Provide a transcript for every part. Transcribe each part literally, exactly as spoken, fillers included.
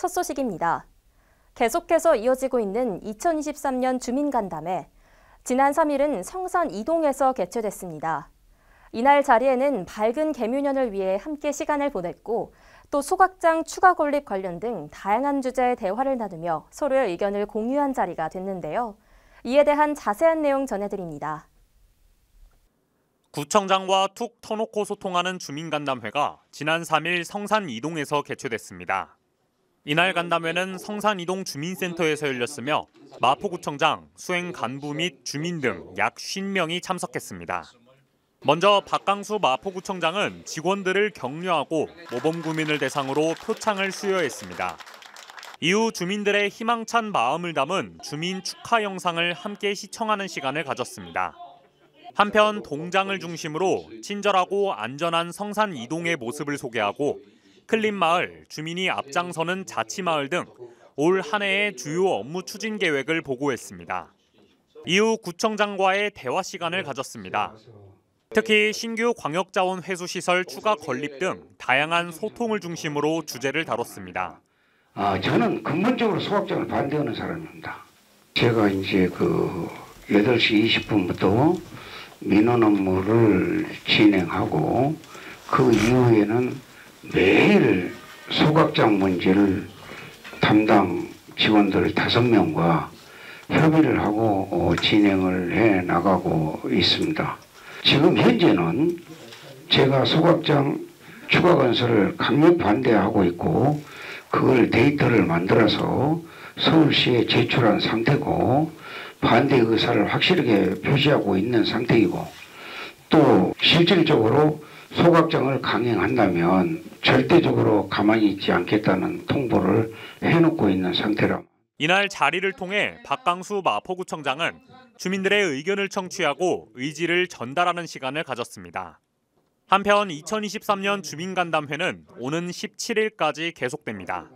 첫 소식입니다. 계속해서 이어지고 있는 이천이십삼 년 주민간담회, 지난 삼 일은 성산 이 동에서 개최됐습니다. 이날 자리에는 밝은 개묘년을 위해 함께 시간을 보냈고, 또 소각장 추가 건립 관련 등 다양한 주제의 대화를 나누며 서로의 의견을 공유한 자리가 됐는데요. 이에 대한 자세한 내용 전해드립니다. 구청장과 툭 터놓고 소통하는 주민간담회가 지난 삼 일 성산 이 동에서 개최됐습니다. 이날 간담회는 성산 이 동 주민센터에서 열렸으며 마포구청장, 수행 간부 및 주민 등 약 오십 명이 참석했습니다. 먼저 박강수 마포구청장은 직원들을 격려하고 모범구민을 대상으로 표창을 수여했습니다. 이후 주민들의 희망찬 마음을 담은 주민 축하 영상을 함께 시청하는 시간을 가졌습니다. 한편 동장을 중심으로 친절하고 안전한 성산 이 동의 모습을 소개하고 클린마을, 주민이 앞장서는 자치마을 등 올 한 해의 주요 업무 추진 계획을 보고했습니다. 이후 구청장과의 대화 시간을 가졌습니다. 특히 신규 광역자원 회수시설 추가 건립 등 다양한 소통을 중심으로 주제를 다뤘습니다. 아, 저는 근본적으로 소각장을 반대하는 사람입니다. 제가 이제 그 여덟 시 이십 분부터 민원 업무를 진행하고 그 이후에는 매일 소각장 문제를 담당 직원들 다섯 명과 협의를 하고 진행을 해 나가고 있습니다. 지금 현재는 제가 소각장 추가 건설을 강력 반대하고 있고 그걸 데이터를 만들어서 서울시에 제출한 상태고 반대 의사를 확실하게 표시하고 있는 상태이고 또 실질적으로 소각장을 강행한다면 절대적으로 가만히 있지 않겠다는 통보를 해놓고 있는 상태라. 이날 자리를 통해 박강수 마포구청장은 주민들의 의견을 청취하고 의지를 전달하는 시간을 가졌습니다. 한편 이천이십삼 년 주민간담회는 오는 십칠 일까지 계속됩니다.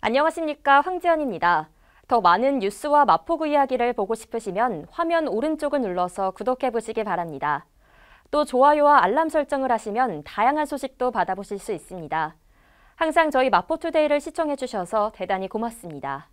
안녕하십니까, 황지연입니다. 더 많은 뉴스와 마포구 이야기를 보고 싶으시면 화면 오른쪽을 눌러서 구독해 보시기 바랍니다. 또 좋아요와 알람 설정을 하시면 다양한 소식도 받아보실 수 있습니다. 항상 저희 마포투데이를 시청해 주셔서 대단히 고맙습니다.